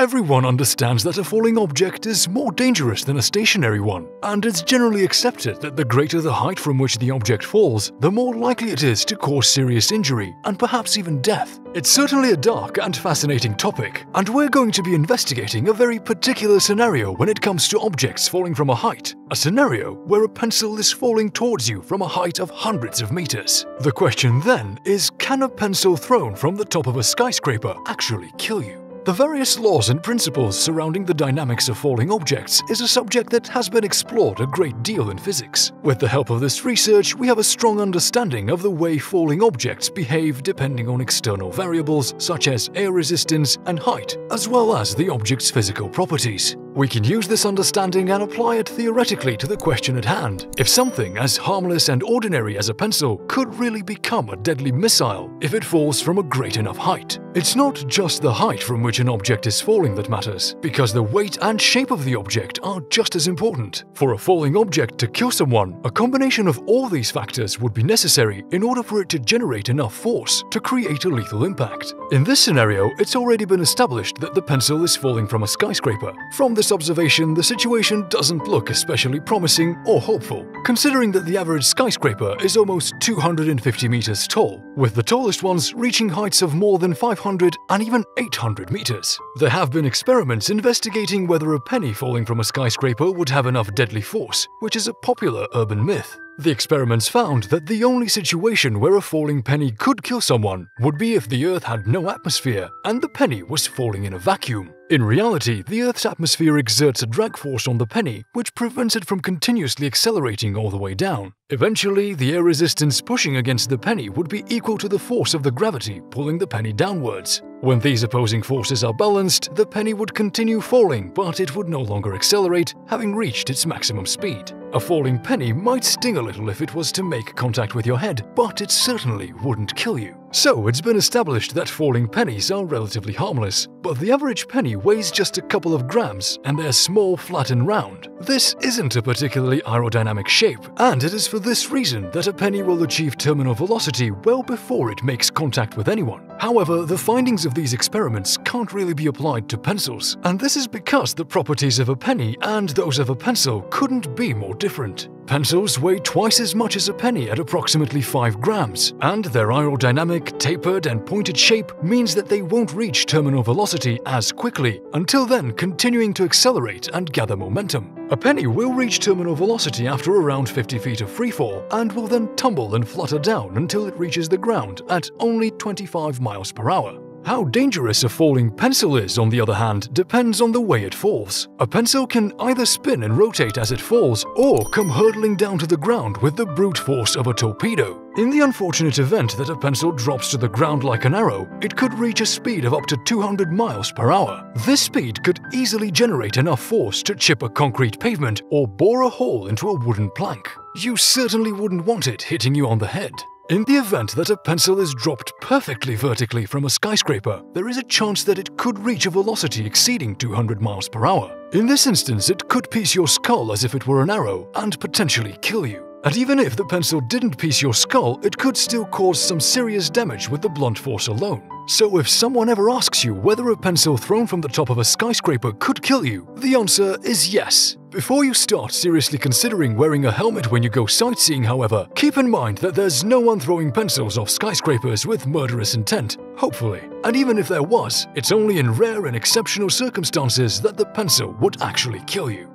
Everyone understands that a falling object is more dangerous than a stationary one, and it's generally accepted that the greater the height from which the object falls, the more likely it is to cause serious injury and perhaps even death. It's certainly a dark and fascinating topic, and we're going to be investigating a very particular scenario when it comes to objects falling from a height, a scenario where a pencil is falling towards you from a height of hundreds of meters. The question then is, can a pencil thrown from the top of a skyscraper actually kill you? The various laws and principles surrounding the dynamics of falling objects is a subject that has been explored a great deal in physics. With the help of this research, we have a strong understanding of the way falling objects behave depending on external variables such as air resistance and height, as well as the object's physical properties. We can use this understanding and apply it theoretically to the question at hand. If something as harmless and ordinary as a pencil could really become a deadly missile if it falls from a great enough height. It's not just the height from which an object is falling that matters, because the weight and shape of the object are just as important. For a falling object to kill someone, a combination of all these factors would be necessary in order for it to generate enough force to create a lethal impact. In this scenario, it's already been established that the pencil is falling from a skyscraper. From this observation, the situation doesn't look especially promising or hopeful, considering that the average skyscraper is almost 250 meters tall, with the tallest ones reaching heights of more than 500 and even 800 meters. There have been experiments investigating whether a penny falling from a skyscraper would have enough deadly force, which is a popular urban myth. The experiments found that the only situation where a falling penny could kill someone would be if the Earth had no atmosphere and the penny was falling in a vacuum. In reality, the Earth's atmosphere exerts a drag force on the penny, which prevents it from continuously accelerating all the way down. Eventually, the air resistance pushing against the penny would be equal to the force of the gravity pulling the penny downwards. When these opposing forces are balanced, the penny would continue falling, but it would no longer accelerate, having reached its maximum speed. A falling penny might sting a little if it was to make contact with your head, but it certainly wouldn't kill you. So, it's been established that falling pennies are relatively harmless, but the average penny weighs just a couple of grams and they're small, flat and round. This isn't a particularly aerodynamic shape, and it is for this reason that a penny will achieve terminal velocity well before it makes contact with anyone. However, the findings of these experiments can't really be applied to pencils, and this is because the properties of a penny and those of a pencil couldn't be more different. Pencils weigh twice as much as a penny at approximately 5 grams, and their aerodynamic, tapered and pointed shape means that they won't reach terminal velocity as quickly, until then continuing to accelerate and gather momentum. A penny will reach terminal velocity after around 50 feet of freefall, and will then tumble and flutter down until it reaches the ground at only 25 miles per hour. How dangerous a falling pencil is, on the other hand, depends on the way it falls. A pencil can either spin and rotate as it falls, or come hurtling down to the ground with the brute force of a torpedo. In the unfortunate event that a pencil drops to the ground like an arrow, it could reach a speed of up to 200 miles per hour. This speed could easily generate enough force to chip a concrete pavement or bore a hole into a wooden plank. You certainly wouldn't want it hitting you on the head. In the event that a pencil is dropped perfectly vertically from a skyscraper, there is a chance that it could reach a velocity exceeding 200 miles per hour. In this instance, it could pierce your skull as if it were an arrow and potentially kill you. And even if the pencil didn't pierce your skull, it could still cause some serious damage with the blunt force alone. So if someone ever asks you whether a pencil thrown from the top of a skyscraper could kill you, the answer is yes. Before you start seriously considering wearing a helmet when you go sightseeing, however, keep in mind that there's no one throwing pencils off skyscrapers with murderous intent, hopefully. And even if there was, it's only in rare and exceptional circumstances that the pencil would actually kill you.